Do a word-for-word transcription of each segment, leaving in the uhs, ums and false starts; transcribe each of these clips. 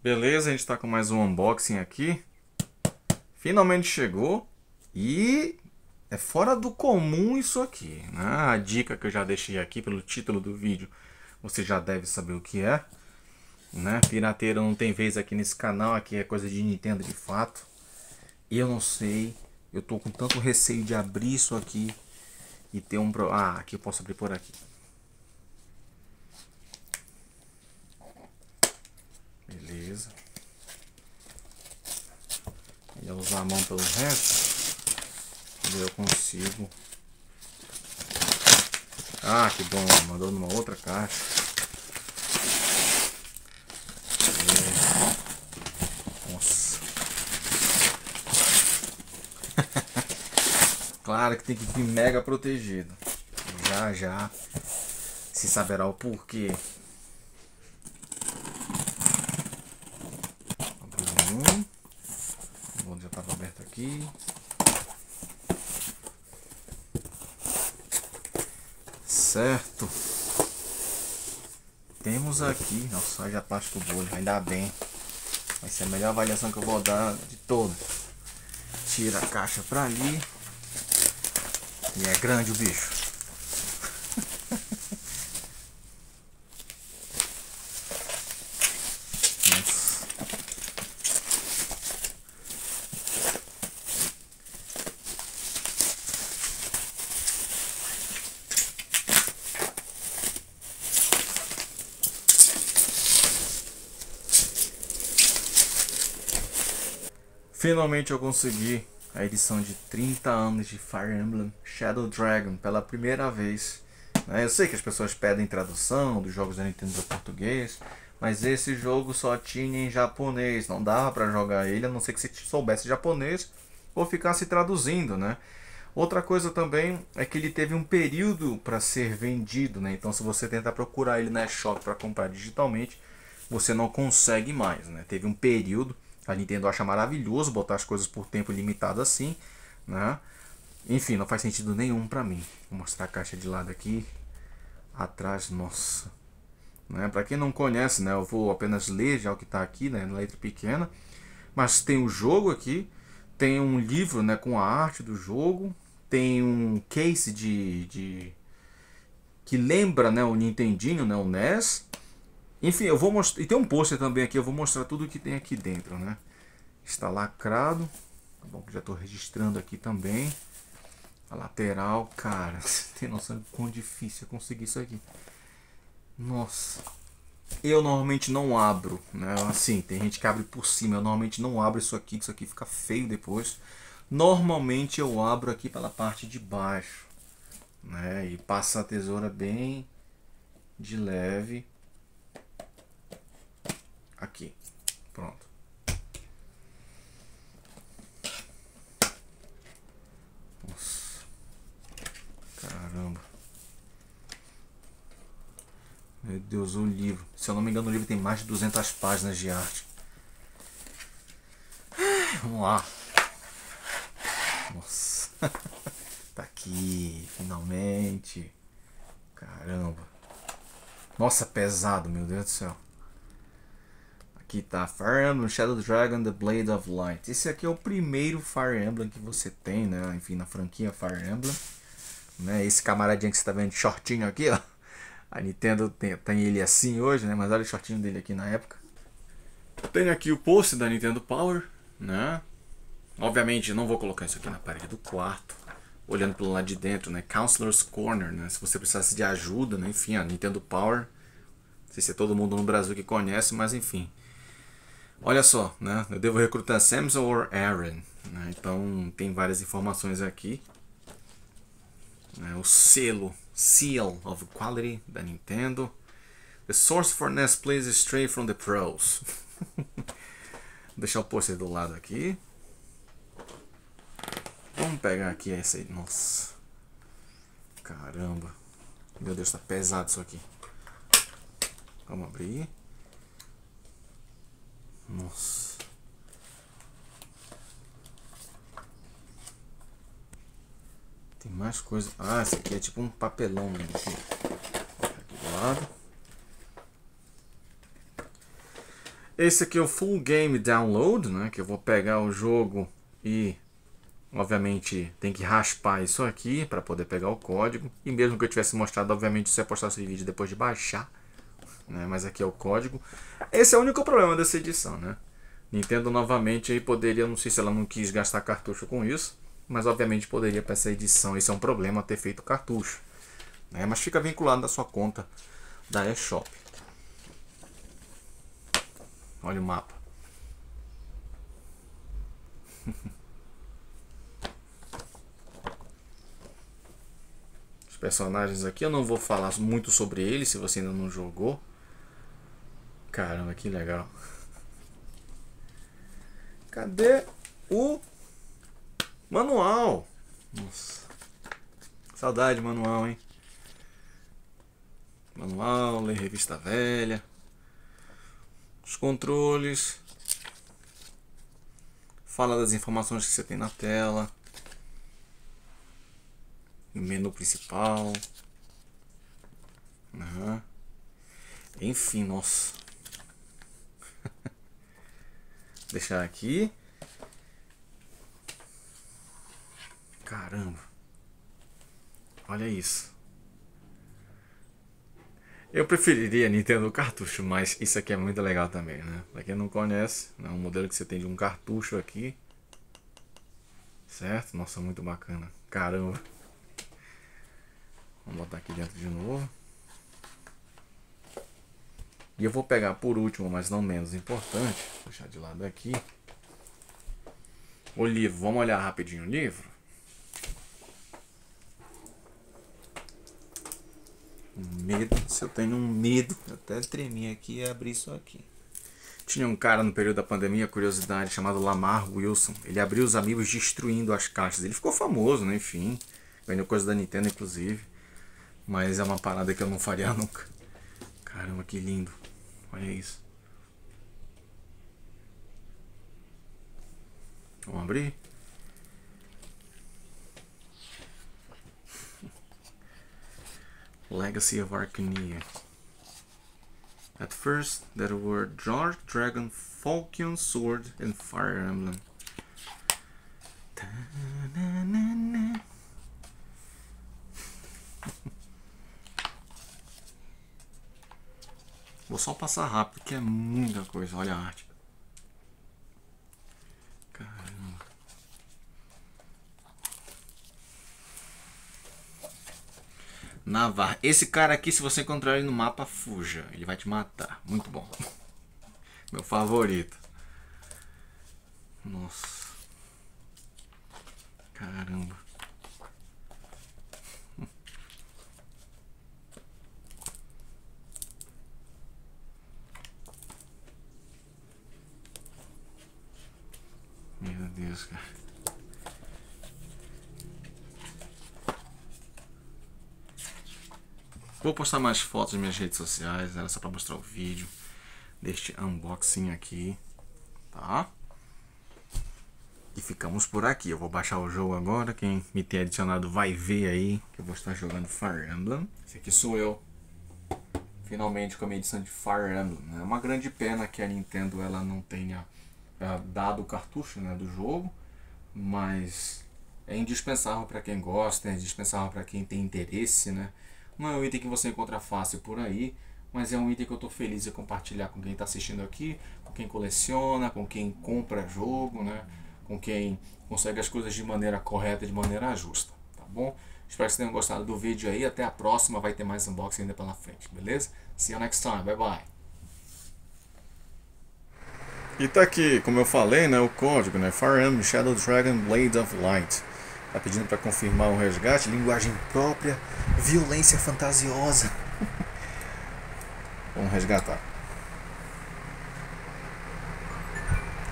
Beleza, a gente tá com mais um unboxing aqui. Finalmente chegou e é fora do comum isso aqui, né? A dica que eu já deixei aqui pelo título do vídeo, você já deve saber o que é, né? Pirateiro não tem vez aqui nesse canal, aqui é coisa de Nintendo de fato. Eu não sei, eu tô com tanto receio de abrir isso aqui e ter um... Pro... Ah, aqui eu posso abrir por aqui. Beleza. Ia usar a mão pelo resto. Eu consigo. Ah, que bom. Mandou numa outra caixa. E... Nossa. Claro que tem que vir mega protegido. Já já se saberá o porquê. Certo, temos aqui, nossa, olha a parte do bolho, ainda bem, vai ser a melhor avaliação que eu vou dar de todas. Tira a caixa pra ali e é grande o bicho. Finalmente eu consegui a edição de trinta anos de Fire Emblem Shadow Dragon pela primeira vez. Eu sei que as pessoas pedem tradução dos jogos da Nintendo para português, mas esse jogo só tinha em japonês, não dava para jogar ele, a não ser que você soubesse japonês ou ficasse traduzindo, né? Outra coisa também é que ele teve um período para ser vendido, né? Então se você tentar procurar ele na eShop para comprar digitalmente, você não consegue mais, né? Teve um período. A Nintendo acha maravilhoso botar as coisas por tempo limitado assim, né? Enfim, não faz sentido nenhum pra mim. Vou mostrar a caixa de lado aqui. Atrás, nossa. Né? Pra quem não conhece, né? Eu vou apenas ler já o que tá aqui, né? Na letra pequena. Mas tem o jogo aqui. Tem um livro, né? Com a arte do jogo. Tem um case de... de... que lembra, né? O Nintendinho, né? O N E S. Enfim, eu vou mostrar. E tem um pôster também aqui, eu vou mostrar tudo o que tem aqui dentro, né? Está lacrado. Tá bom, já estou registrando aqui também. A lateral, cara, você tem noção de quão difícil é conseguir isso aqui. Nossa. Eu normalmente não abro, né? Assim, tem gente que abre por cima. Eu normalmente não abro isso aqui, isso aqui fica feio depois. Normalmente eu abro aqui pela parte de baixo, né? E passo a tesoura bem de leve. Aqui, pronto. Nossa. Caramba. Meu Deus, o livro. Se eu não me engano, o livro tem mais de duzentas páginas de arte. Vamos lá. Nossa. Tá aqui, finalmente. Caramba. Nossa, pesado, meu Deus do céu. Aqui tá Fire Emblem Shadow Dragon The Blade of Light. Esse aqui é o primeiro Fire Emblem que você tem, né? Enfim, na franquia Fire Emblem, né? Esse camaradinho que você tá vendo de shortinho aqui, ó. A Nintendo tem, tem ele assim hoje, né? Mas olha o shortinho dele aqui na época. Tem aqui o post da Nintendo Power, né? Obviamente não vou colocar isso aqui na parede do quarto. Olhando pelo lado de dentro, né? Counselor's Corner, né? Se você precisasse de ajuda, né? Enfim, a Nintendo Power. Não sei se é todo mundo no Brasil que conhece, mas enfim. Olha só, né? Eu devo recrutar Samson ou Aaron, né? Então tem várias informações aqui. É o selo, Seal of Quality da Nintendo. The source for N E S plays straight from the pros. Vou deixar o pôster do lado aqui. Vamos pegar aqui essa aí. Nossa. Caramba. Meu Deus, tá pesado isso aqui. Vamos abrir. Nossa. Tem mais coisa. Ah, esse aqui é tipo um papelão mesmo. Aqui, aqui do lado. Esse aqui é o Full Game Download, né? Que eu vou pegar o jogo e, obviamente, tem que raspar isso aqui para poder pegar o código. E mesmo que eu tivesse mostrado, obviamente, se eu postar esse vídeo depois de baixar, né? Mas aqui é o código. Esse é o único problema dessa edição, né? Nintendo novamente aí poderia, não sei se ela não quis gastar cartucho com isso, mas obviamente poderia para essa edição. Esse é um problema ter feito cartucho, né? Mas fica vinculado da sua conta da eShop. Olha o mapa. Os personagens aqui eu não vou falar muito sobre eles, se você ainda não jogou. Caramba, que legal. Cadê o manual? Nossa. Saudade manual, hein? Manual, ler revista velha. Os controles. Fala das informações que você tem na tela. O menu principal. Uhum. Enfim, nossa. Deixar aqui. Caramba. Olha isso. Eu preferiria Nintendo cartucho, mas isso aqui é muito legal também, né? Pra quem não conhece, é um modelo que você tem de um cartucho aqui. Certo? Nossa, muito bacana. Caramba. Vamos botar aqui dentro de novo. E eu vou pegar por último, mas não menos importante, deixar de lado aqui, o livro. Vamos olhar rapidinho o livro. Medo, se eu tenho um medo, eu até tremi aqui e abri isso aqui. Tinha um cara no período da pandemia, curiosidade, chamado Lamar Wilson. Ele abriu os amigos destruindo as caixas. Ele ficou famoso, né? Enfim, ganhou coisa da Nintendo, inclusive. Mas é uma parada que eu não faria nunca. Caramba, que lindo. Olha isso. Vamos abrir. Legacy of Arcania. At first, there were Dark Dragon, Falcon Sword and Fire Emblem. Vou só passar rápido, que é muita coisa. Olha a arte. Caramba. Navar. Esse cara aqui, se você encontrar ele no mapa, fuja. Ele vai te matar. Muito bom. Meu favorito. Nossa. Caramba. Meu Deus, cara. Vou postar mais fotos nas minhas redes sociais, era só para mostrar o vídeo deste unboxing aqui, tá? E ficamos por aqui. Eu vou baixar o jogo agora, quem me tem adicionado vai ver aí que eu vou estar jogando Fire Emblem. Esse aqui sou eu, finalmente com a minha edição de Fire Emblem, né? É uma grande pena que a Nintendo ela não tenha uh, dado o cartucho, né, do jogo, mas é indispensável para quem gosta, é indispensável para quem tem interesse, né? Não é um item que você encontra fácil por aí, mas é um item que eu estou feliz em compartilhar com quem está assistindo aqui, com quem coleciona, com quem compra jogo, né? Com quem consegue as coisas de maneira correta, de maneira justa, tá bom? Espero que vocês tenham gostado do vídeo aí, até a próxima, vai ter mais unboxing ainda pela frente, beleza? See you next time, bye bye! E tá aqui, como eu falei, né, o código, né? Fire Emblem Shadow Dragon Blade of Light. Tá pedindo para confirmar o resgate, linguagem própria, violência fantasiosa. Vamos resgatar.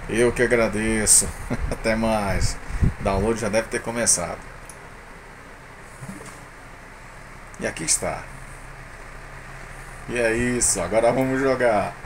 Eu que agradeço. Até mais. O download já deve ter começado. E aqui está. E é isso, agora vamos jogar.